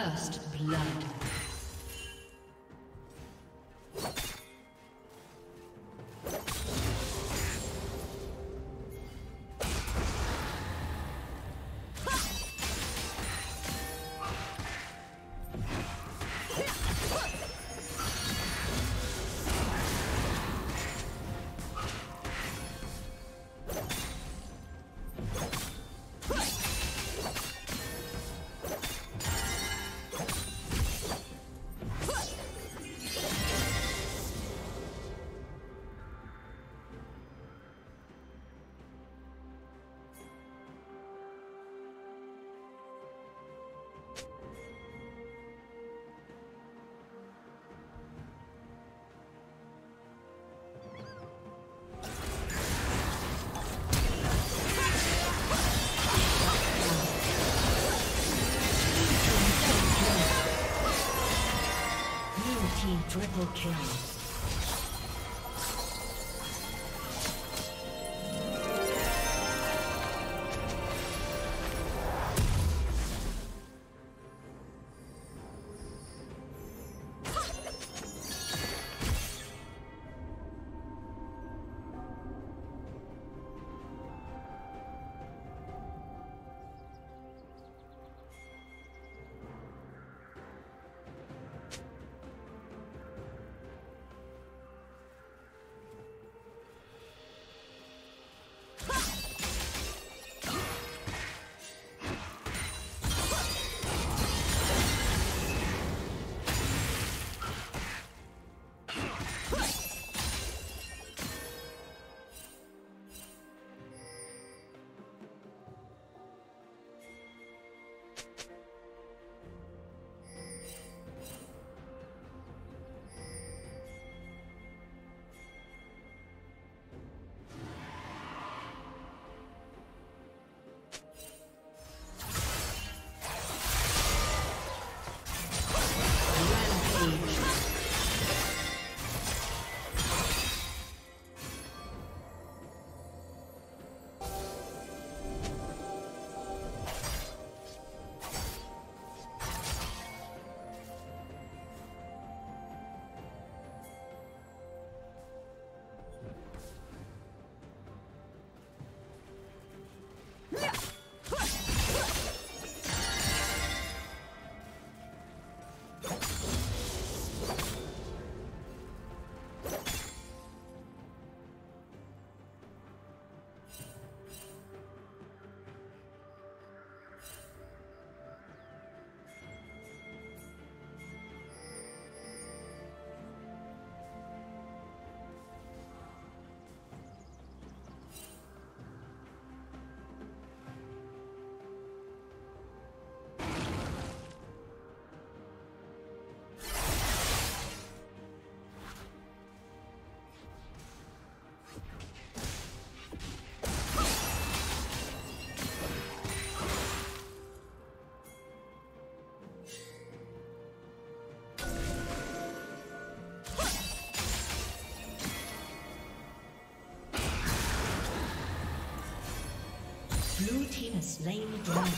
First blood. Triple kill. Blue team has slain the dragon.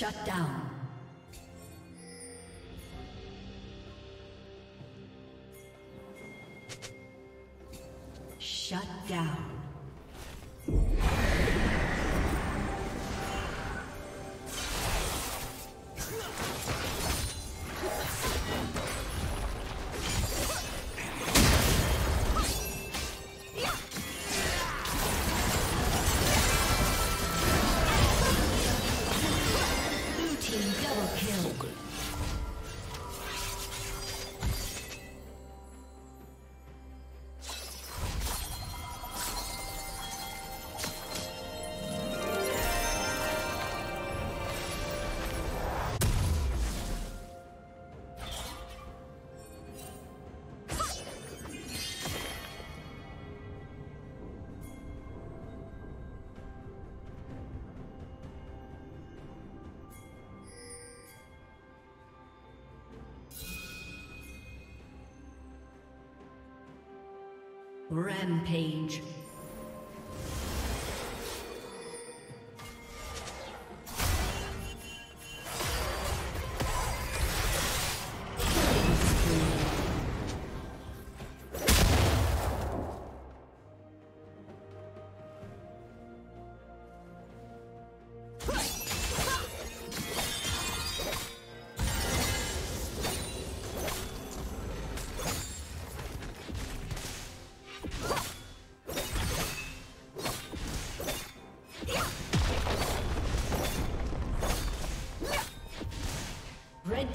Shut down. Shut down. Rampage. Red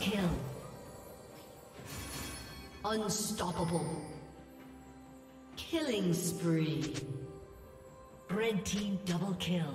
Kill. Unstoppable. Killing spree. Red team double kill.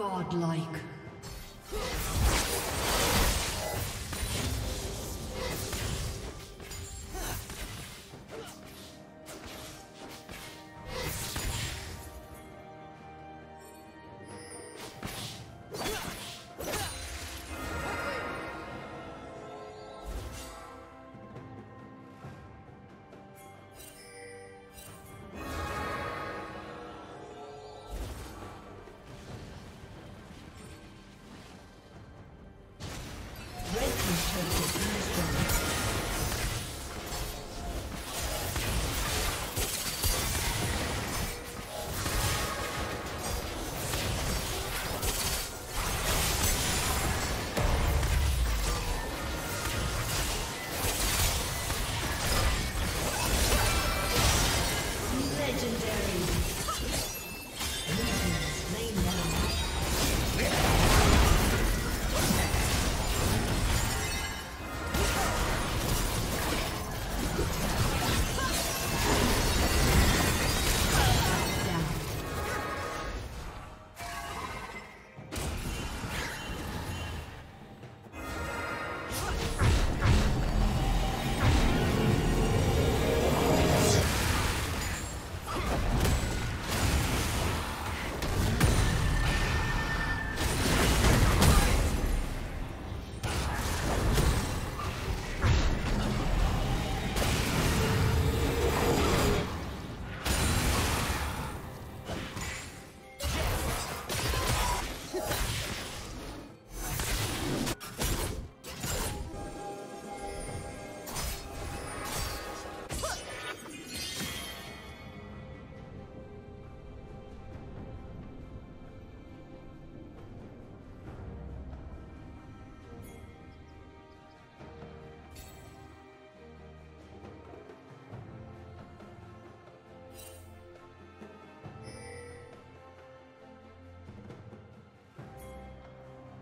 Godlike.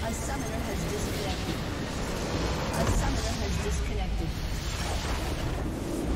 A summoner has disconnected.